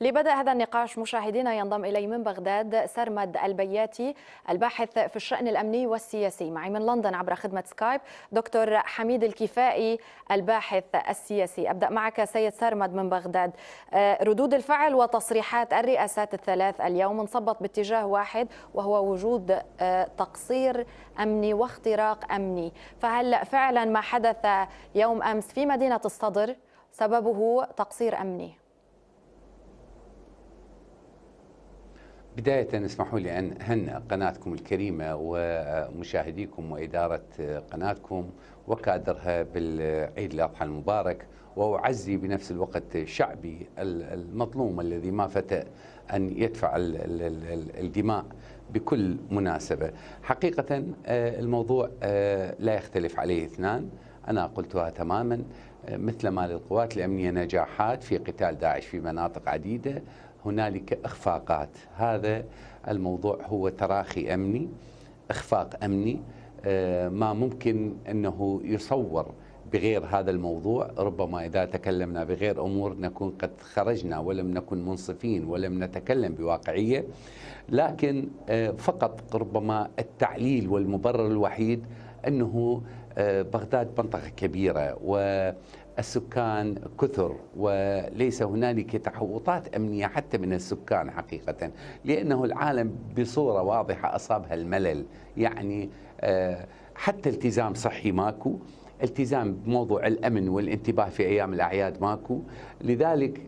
لبدء هذا النقاش مشاهدينا ينضم إلي من بغداد سرمد البياتي الباحث في الشأن الأمني والسياسي. معي من لندن عبر خدمة سكايب دكتور حميد الكفائي الباحث السياسي. أبدأ معك سيد سرمد من بغداد. ردود الفعل وتصريحات الرئاسات الثلاث اليوم انصبت باتجاه واحد وهو وجود تقصير أمني واختراق أمني، فهل فعلا ما حدث يوم أمس في مدينة الصدر سببه تقصير أمني؟ بداية اسمحوا لي أن أهنئ قناتكم الكريمة ومشاهديكم وإدارة قناتكم وكادرها بالعيد الأضحى المبارك، وأعزي بنفس الوقت شعبي المظلوم الذي ما فتأ أن يدفع الدماء بكل مناسبة. حقيقة الموضوع لا يختلف عليه اثنان، أنا قلتها تماما، مثلما للقوات الأمنية نجاحات في قتال داعش في مناطق عديدة هنالك إخفاقات. هذا الموضوع هو تراخي أمني، إخفاق أمني ما ممكن أنه يصور بغير هذا الموضوع. ربما إذا تكلمنا بغير أمور نكون قد خرجنا ولم نكن منصفين ولم نتكلم بواقعية، لكن فقط ربما التعليل والمبرر الوحيد أنه بغداد منطقة كبيرة والسكان كثر وليس هنالك تحوطات أمنية حتى من السكان حقيقة، لأنه العالم بصورة واضحة أصابها الملل، يعني حتى التزام صحي ماكو، التزام بموضوع الأمن والانتباه في أيام الأعياد ماكو. لذلك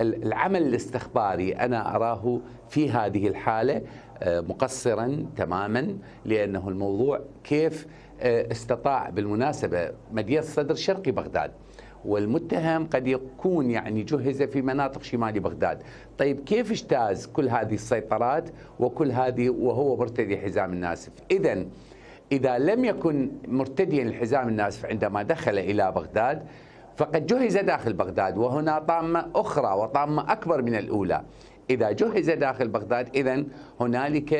العمل الاستخباري أنا أراه في هذه الحالة مقصرا تماما، لأنه الموضوع كيف استطاع. بالمناسبة مدينة الصدر شرقي بغداد والمتهم قد يكون يعني جهز في مناطق شمالي بغداد، طيب كيف اجتاز كل هذه السيطرات وكل هذه وهو مرتدي حزام الناسف؟ إذا لم يكن مرتديا الحزام الناسف عندما دخل إلى بغداد فقد جهز داخل بغداد، وهنا طامة أخرى وطامة أكبر من الأولى. إذا جهز داخل بغداد إذن هنالك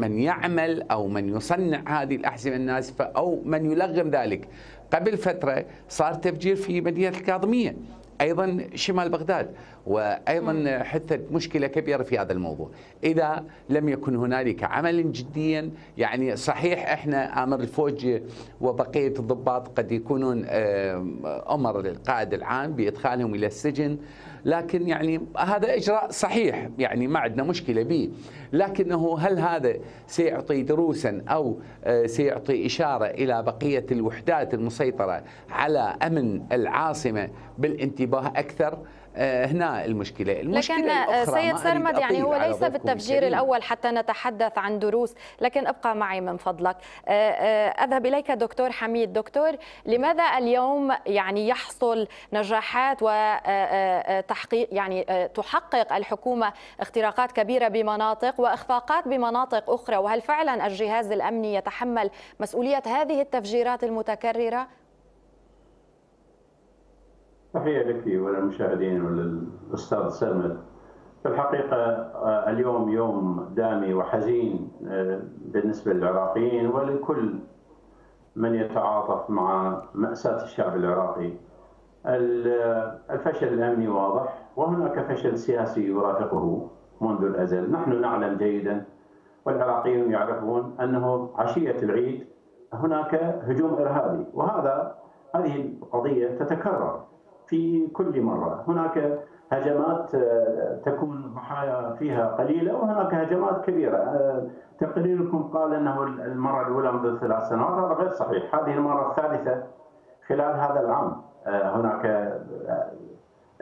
من يعمل أو من يصنع هذه الأحزمة الناسفة أو من يلغم ذلك. قبل فترة صار تفجير في مدينة الكاظمية أيضا شمال بغداد، وأيضا حدثت مشكلة كبيرة في هذا الموضوع. إذا لم يكن هنالك عمل جديا، يعني صحيح إحنا آمر الفوج وبقية الضباط قد يكونون أمر القائد العام بإدخالهم إلى السجن، لكن يعني هذا إجراء صحيح يعني ما عندنا مشكلة به، لكنه هل هذا سيعطي دروسا أو سيعطي إشارة إلى بقية الوحدات المسيطرة على أمن العاصمة بالانتباه أكثر؟ هنا المشكلة. لكن سيد سرمد يعني هو ليس بالتفجير الأول حتى نتحدث عن دروس، لكن ابقى معي من فضلك. أذهب إليك دكتور حميد. دكتور، لماذا اليوم يعني يحصل نجاحات وتحقيق يعني تحقق الحكومة اختراقات كبيرة بمناطق وإخفاقات بمناطق أخرى، وهل فعلا الجهاز الأمني يتحمل مسؤولية هذه التفجيرات المتكررة؟ تحية لك وللمشاهدين وللأستاذ سرمد. في الحقيقة اليوم يوم دامي وحزين بالنسبة للعراقيين ولكل من يتعاطف مع مأساة الشعب العراقي. الفشل الأمني واضح، وهناك فشل سياسي يرافقه منذ الأزل. نحن نعلم جيدا والعراقيون يعرفون أنه عشية العيد هناك هجوم إرهابي، هذه القضية تتكرر في كل مرة. هناك هجمات تكون الضحايا فيها قليلة وهناك هجمات كبيرة. تقريركم قال أنه المرة الأولى منذ 3 سنوات، هذا غير صحيح. هذه المرة الثالثة خلال هذا العام. هناك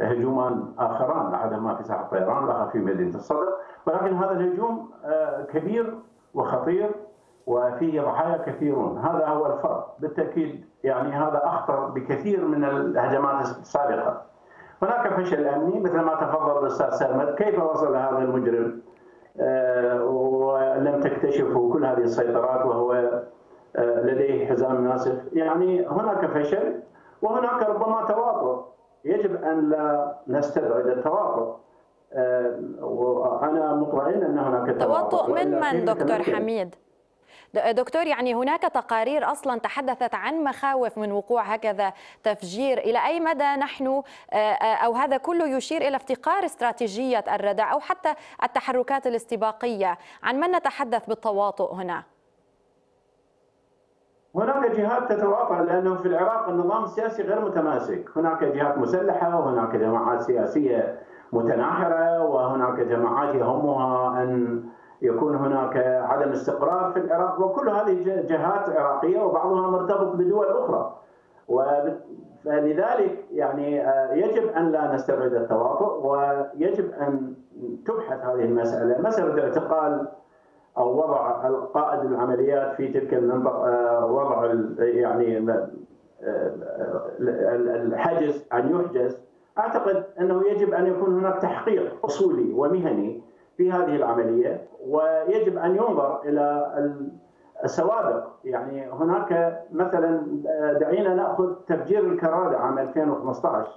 هجومان آخران، أحدهما في ساحة الطيران والآخر في مدينة الصدر، ولكن هذا الهجوم كبير وخطير وفيه ضحايا كثيرون. هذا هو الفرق بالتأكيد، يعني هذا أخطر بكثير من الهجمات السابقة. هناك فشل أمني مثل ما تفضل الأستاذ سرمد. كيف وصل هذا المجرم ولم تكتشفه كل هذه السيطرات وهو لديه حزام ناسف؟ يعني هناك فشل وهناك ربما تواطؤ، يجب أن لا نستبعد التواطؤ. وأنا مطمئن أن هناك تواطؤ. من دكتور حميد؟ دكتور، يعني هناك تقارير أصلا تحدثت عن مخاوف من وقوع هكذا تفجير، إلى أي مدى نحن أو هذا كله يشير إلى افتقار استراتيجية الردع أو حتى التحركات الاستباقية؟ عن من نتحدث بالتواطؤ هنا؟ هناك جهات تتواطأ، لأنه في العراق النظام السياسي غير متماسك، هناك جهات مسلحة وهناك جماعات سياسية متناحرة وهناك جماعات يهمها أن يكون هناك عدم استقرار في العراق، وكل هذه جهات عراقية وبعضها مرتبط بدول أخرى، فلذلك يعني يجب أن لا نستبعد التواطؤ ويجب أن تبحث هذه المسألة، مسألة اعتقال أو وضع القائد العمليات في تلك المنطقة، وضع يعني الحجز، أن يحجز. أعتقد أنه يجب أن يكون هناك تحقيق أصولي ومهني في هذه العملية، ويجب أن ينظر إلى السوابق. يعني هناك مثلا دعينا نأخذ تفجير الكرادة عام 2015،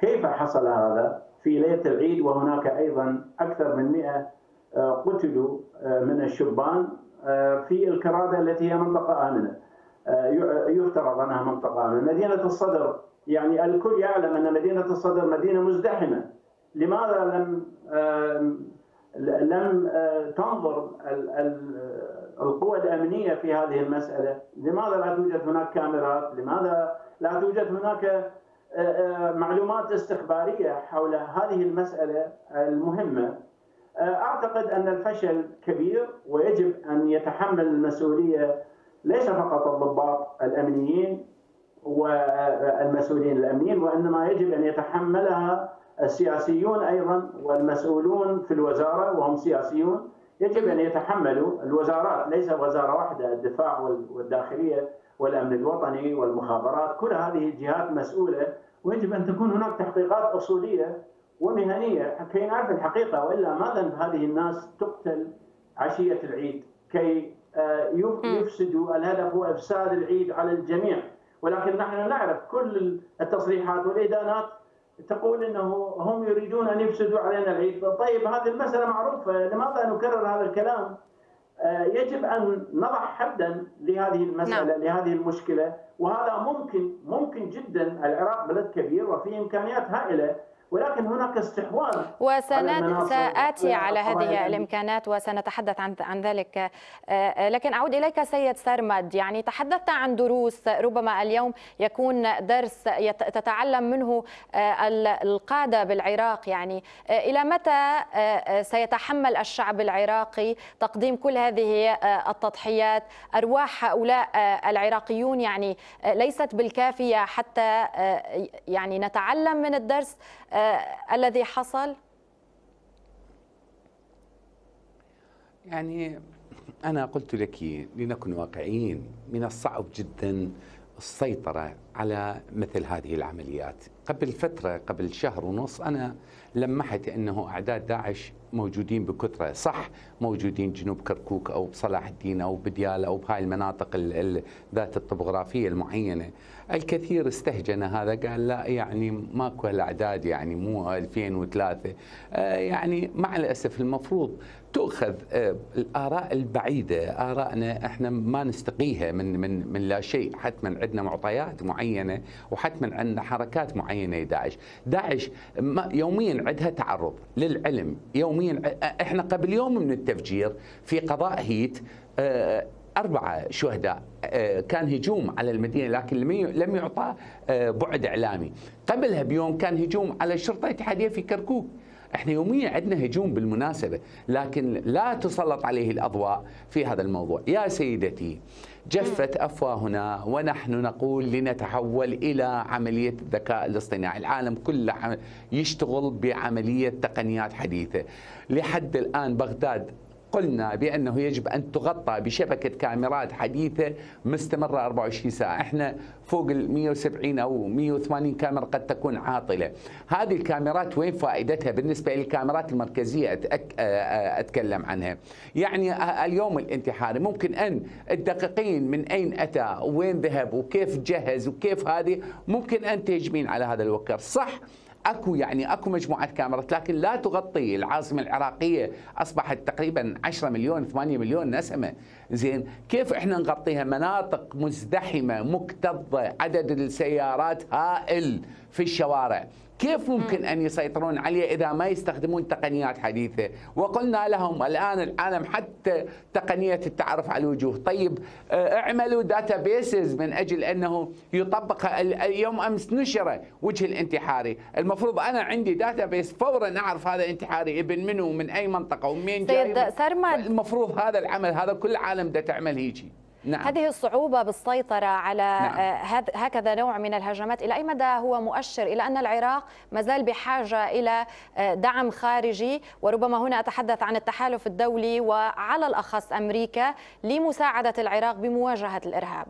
كيف حصل هذا في ليلة العيد وهناك أيضا أكثر من 100 قتلوا من الشبان في الكرادة التي هي منطقة آمنة، يفترض أنها منطقة آمنة. مدينة الصدر، يعني الكل يعلم أن مدينة الصدر مدينة مزدحمة، لماذا لم تنظر القوى الأمنية في هذه المسألة؟ لماذا لا توجد هناك كاميرات؟ لماذا لا توجد هناك معلومات استخبارية حول هذه المسألة المهمة؟ أعتقد أن الفشل كبير ويجب أن يتحمل المسؤولية ليس فقط الضباط الأمنيين والمسؤولين الأمنيين، وإنما يجب أن يتحملها السياسيون أيضا، والمسؤولون في الوزارة وهم سياسيون يجب أن يتحملوا. الوزارات ليس وزارة واحدة، الدفاع والداخلية والأمن الوطني والمخابرات، كل هذه الجهات مسؤولة، ويجب أن تكون هناك تحقيقات أصولية ومهنية كي نعرف الحقيقة، وإلا ما ذنب هذه الناس تقتل عشية العيد كي يفسدوا؟ الهدف هو إفساد العيد على الجميع، ولكن نحن نعرف كل التصريحات والإدانات تقول أنه هم يريدون أن يفسدوا علينا العيد. طيب هذه المسألة معروفة، لماذا نكرر هذا الكلام؟ يجب أن نضع حدا لهذه المسألة، لهذه المشكلة، وهذا ممكن جدا. العراق بلد كبير وفيه إمكانيات هائلة، ولكن هناك استحواذ. وسآتي على هذه الإمكانات وسنتحدث عن ذلك، لكن أعود إليك سيد سرمد. يعني تحدثت عن دروس، ربما اليوم يكون درس تتعلم منه القادة بالعراق. يعني إلى متى سيتحمل الشعب العراقي تقديم كل هذه التضحيات؟ أرواح هؤلاء العراقيون يعني ليست بالكافية حتى يعني نتعلم من الدرس الذي حصل. يعني أنا قلت لك لنكن واقعيين، من الصعب جدا السيطرة على مثل هذه العمليات. قبل فترة، قبل شهر ونص، أنا لمحت أنه أعداد داعش موجودين بكثرة، صح موجودين جنوب كركوك أو بصلاح الدين أو بديال أو بهاي المناطق ذات الطبوغرافية المعينة. الكثير استهجن هذا، قال لا يعني ماكو هالأعداد، يعني مو 2003. يعني مع الأسف المفروض تؤخذ الآراء البعيدة، آراءنا احنا ما نستقيها من لا شيء، حتما عندنا معطيات معينة وحتما عندنا حركات معينة. داعش يوميا عندها تعرض للعلم، يوميا احنا قبل يوم من التفجير في قضاء هيت 4 شهداء، كان هجوم على المدينة لكن لم يعطى بعد إعلامي. قبلها بيوم كان هجوم على الشرطة الاتحادية في كركوك. احنا يوميا عندنا هجوم بالمناسبة، لكن لا تسلط عليه الأضواء في هذا الموضوع. يا سيدتي، جفت أفواهنا ونحن نقول لنتحول إلى عملية الذكاء الاصطناعي. العالم كله يشتغل بعملية تقنيات حديثة. لحد الآن بغداد قلنا بأنه يجب أن تغطى بشبكة كاميرات حديثة مستمرة 24 ساعة. احنا فوق ال 170 أو 180 كاميرا قد تكون عاطلة. هذه الكاميرات وين فائدتها بالنسبة للكاميرات المركزية؟ أتكلم عنها. يعني اليوم الانتحاري ممكن أن الدقيقين من أين أتى وين ذهب وكيف جهز وكيف هذه ممكن أن تهجمين على هذا الوكر، صح؟ اكو يعني اكو مجموعه كاميرات لكن لا تغطي العاصمه العراقيه، اصبحت تقريبا 10 مليون 8 مليون نسمه، زين كيف احنا نغطيها؟ مناطق مزدحمه مكتظه، عدد السيارات هائل في الشوارع، كيف ممكن أن يسيطرون عليه إذا ما يستخدمون تقنيات حديثة؟ وقلنا لهم الآن العالم حتى تقنية التعرف على الوجوه، طيب اعملوا داتابيسز من أجل أنه يطبق. اليوم أمس نشر وجه الانتحاري، المفروض أنا عندي داتابيس فورا أعرف هذا انتحاري ابن منو، من أي منطقة، ومين جاي. المفروض هذا العمل هذا كل العالم دا تعمل هيجي. نعم. هذه الصعوبة بالسيطرة على نعم. هكذا نوع من الهجمات، إلى أي مدى هو مؤشر إلى أن العراق مازال بحاجة إلى دعم خارجي، وربما هنا أتحدث عن التحالف الدولي وعلى الأخص أمريكا، لمساعدة العراق بمواجهة الإرهاب؟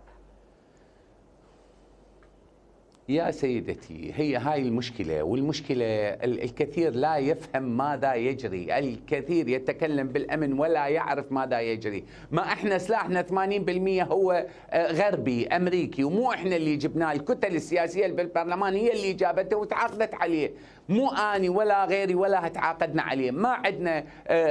يا سيدتي، هي هاي المشكلة، والمشكلة الكثير لا يفهم ماذا يجري، الكثير يتكلم بالأمن ولا يعرف ماذا يجري. ما احنا سلاحنا 80% هو غربي أمريكي، ومو احنا اللي جبناه، الكتل السياسية بالبرلمان هي اللي جابته وتعاقدت عليه، مو أني ولا غيري ولا تعاقدنا عليه، ما عندنا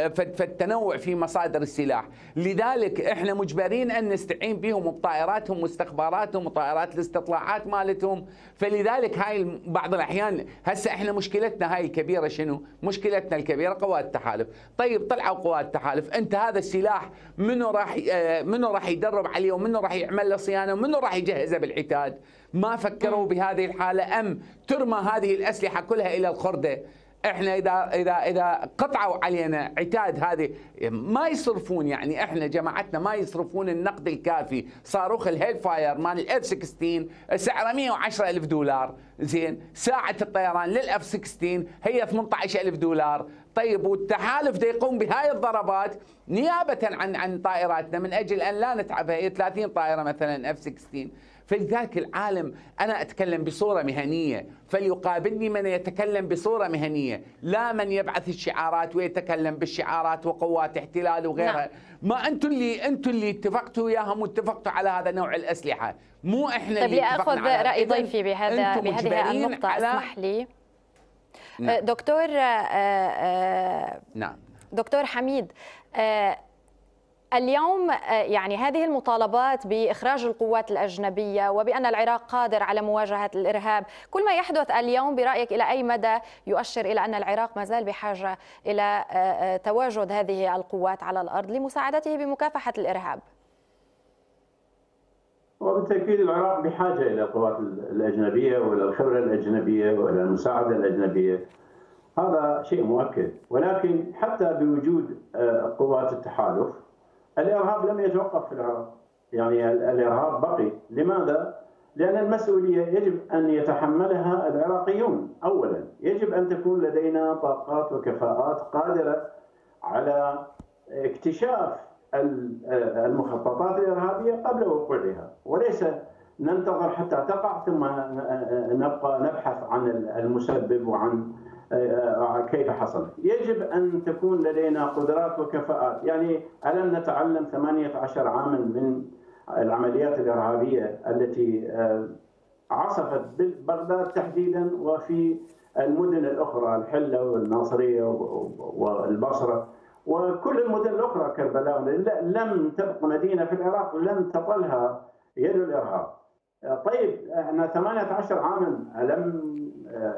فالتنوع في مصادر السلاح، لذلك احنا مجبرين أن نستعين بهم وبطائراتهم واستخباراتهم وطائرات الاستطلاعات مالتهم. فلذلك هاي بعض الأحيان هسه احنا مشكلتنا هاي الكبيرة شنو؟ مشكلتنا الكبيرة قوات التحالف. طيب طلعوا قوات التحالف، انت هذا السلاح منو راح يدرب عليه، ومنو راح يعمل له صيانة، ومنو راح يجهزه بالعتاد؟ ما فكروا بهذه الحالة، ام ترمى هذه الأسلحة كلها الى الخردة؟ احنا اذا قطعوا علينا عتاد هذه ما يصرفون، يعني احنا جماعتنا ما يصرفون النقد الكافي. صاروخ الهيل فاير مال الاف 16 سعره $110,000، زين ساعه الطيران للاف 16 هي $18,000. طيب والتحالف دا يقوم بهاي الضربات نيابه عن طائراتنا من اجل ان لا نتعبها، هي 30 طائره مثلا اف 16. فلذلك العالم، أنا أتكلم بصورة مهنية، فليقابلني من يتكلم بصورة مهنية، لا من يبعث الشعارات ويتكلم بالشعارات وقوات احتلال وغيرها. ما أنتم اللي اتفقتوا وياهم واتفقتوا على هذا نوع الأسلحة، مو إحنا اللي اتفقنا. طيب لأخذ رأي ضيفي بهذه النقطة، اسمح لي. نعم. دكتور نعم. دكتور حميد، اليوم يعني هذه المطالبات بإخراج القوات الأجنبية وبأن العراق قادر على مواجهة الإرهاب، كل ما يحدث اليوم برأيك إلى أي مدى يؤشر إلى أن العراق مازال بحاجة إلى تواجد هذه القوات على الأرض لمساعدته بمكافحة الإرهاب؟ وبالتأكيد العراق بحاجة إلى القوات الأجنبية وإلى الخبرة الأجنبية وإلى المساعدة الأجنبية، هذا شيء مؤكد. ولكن حتى بوجود قوات التحالف الإرهاب لم يتوقف في العراق، يعني الإرهاب بقي. لماذا؟ لأن المسؤولية يجب أن يتحملها العراقيون أولا، يجب أن تكون لدينا طاقات وكفاءات قادرة على اكتشاف المخططات الإرهابية قبل وقوعها، وليس ننتظر حتى تقع ثم نبقى نبحث عن المسبب وعن كيف حصلت. يجب أن تكون لدينا قدرات وكفاءات، يعني ألم نتعلم 18 عاما من العمليات الإرهابية التي عصفت بغداد تحديدا وفي المدن الأخرى، الحلة والناصرية والبصرة وكل المدن الأخرى، كربلاء، لم تبق مدينة في العراق لم تطلها يد الإرهاب. طيب احنا 18 عاما ألم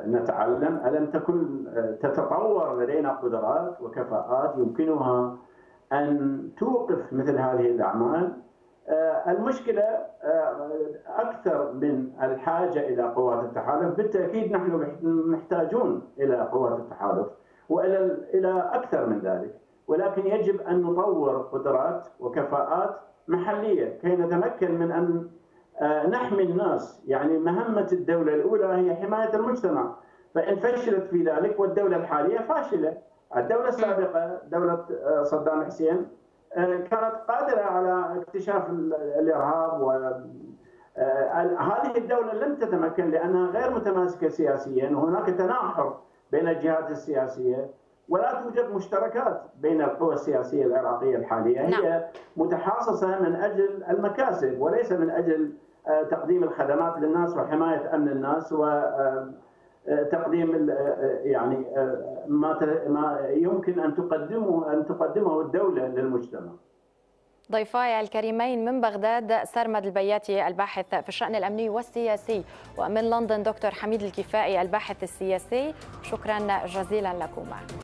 نتعلم؟ ألم تكن تتطور لدينا قدرات وكفاءات يمكنها أن توقف مثل هذه الأعمال؟ المشكلة أكثر من الحاجة إلى قوات التحالف، بالتأكيد نحن محتاجون إلى قوات التحالف وإلى أكثر من ذلك، ولكن يجب أن نطور قدرات وكفاءات محلية كي نتمكن من أن نحمي الناس. يعني مهمة الدولة الأولى هي حماية المجتمع، فإن فشلت في ذلك، والدولة الحالية فاشلة. الدولة السابقة دولة صدام حسين كانت قادرة على اكتشاف الإرهاب، وهذه الدولة لم تتمكن لأنها غير متماسكة سياسيا، وهناك تناحر بين الجهات السياسية، ولا توجد مشتركات بين القوى السياسية العراقية الحالية. هي متحاصصة من أجل المكاسب وليس من أجل تقديم الخدمات للناس وحماية أمن الناس تقديم يعني ما يمكن ان تقدمه الدولة للمجتمع. ضيفاي الكريمين من بغداد سرمد البياتي الباحث في الشأن الأمني والسياسي، ومن لندن دكتور حميد الكفائي الباحث السياسي. شكرا جزيلا لكما.